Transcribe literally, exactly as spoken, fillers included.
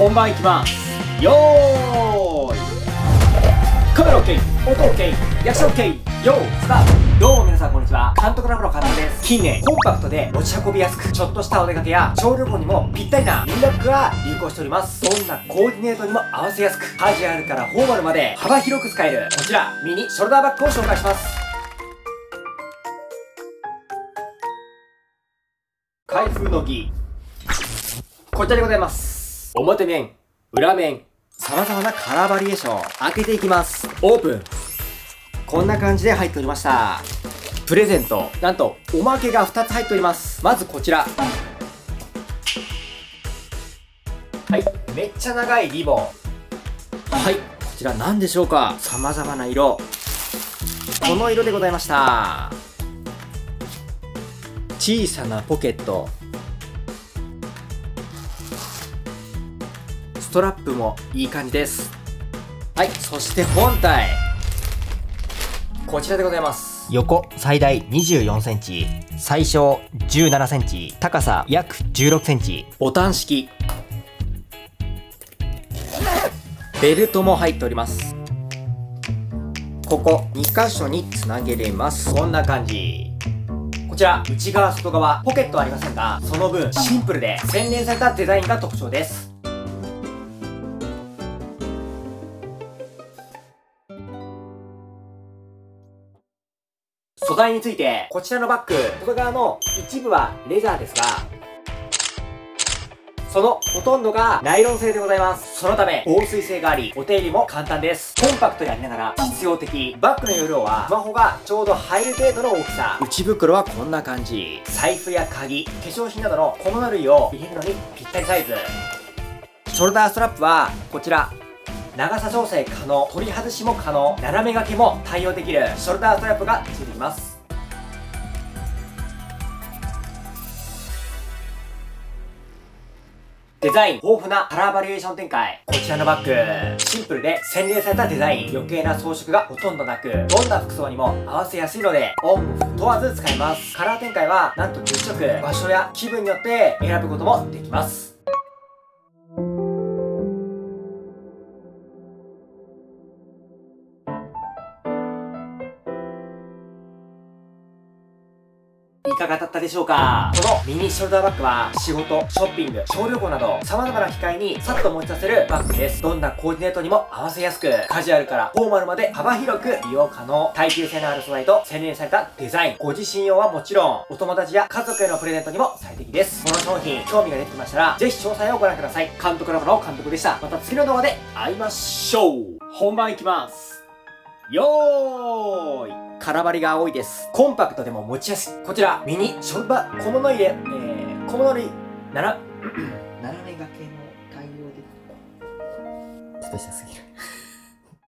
本番いきます。よーい、カメラ OK、 音 OK、 役者 OK、 よー、スタート。どうも皆さんこんにちは、監督ラボの監督です。近年コンパクトで持ち運びやすく、ちょっとしたお出かけや小旅行にもぴったりなミニバッグが流行しております。どんなコーディネートにも合わせやすく、カジュアルからフォーマルまで幅広く使えるこちらミニショルダーバッグを紹介します。開封の儀、こちらでございます。表面、裏面、様々なカラーバリエーション、開けていきます。オープン。こんな感じで入っておりました。プレゼント、なんとおまけがふたつ入っております。まずこちら、はい、めっちゃ長いリボン。はい、こちら何でしょうか。様々な色、この色でございました。小さなポケット、ストラップもいい感じです。はい、そして本体、こちらでございます。横最大 にじゅうよんセンチ、最小 じゅうななセンチ、高さ約 じゅうろくセンチ、ボタン式、ベルトも入っております。ここにかしょにつなげれます。こんな感じ。こちら内側外側ポケットはありませんが、その分シンプルで洗練されたデザインが特徴です。素材について、こちらのバッグ外側の一部はレザーですが、そのほとんどがナイロン製でございます。そのため防水性があり、お手入れも簡単です。コンパクトでありながら実用的。バッグの容量はスマホがちょうど入る程度の大きさ。内袋はこんな感じ。財布や鍵、化粧品などの小物類を入れるのにぴったりサイズ。ショルダーストラップはこちら、長さ調整可能、取り外しも可能、斜め掛けも対応できるショルダーストラップがついてきます。デザイン豊富なカラーバリエーション展開。こちらのバッグ、シンプルで洗練されたデザイン、余計な装飾がほとんどなく、どんな服装にも合わせやすいのでオンオフ問わず使えます。カラー展開はなんとじゅっしょく、場所や気分によって選ぶこともできます。いかがだったでしょうか。このミニショルダーバッグは仕事、ショッピング、小旅行など様々な機会にさっと持ち出せるバッグです。どんなコーディネートにも合わせやすく、カジュアルからフォーマルまで幅広く利用可能。耐久性のある素材と洗練されたデザイン、ご自身用はもちろん、お友達や家族へのプレゼントにも最適です。この商品興味が出てきましたら、ぜひ詳細をご覧ください。監督ラボの監督でした。また次の動画で会いましょう。本番いきます。よーい、カラバリが多いです。コンパクトでも持ちやすい、こちらミニショルダー、小物入れ、えー、小物類なら、斜め掛けも対応できる。ちょっと下すぎる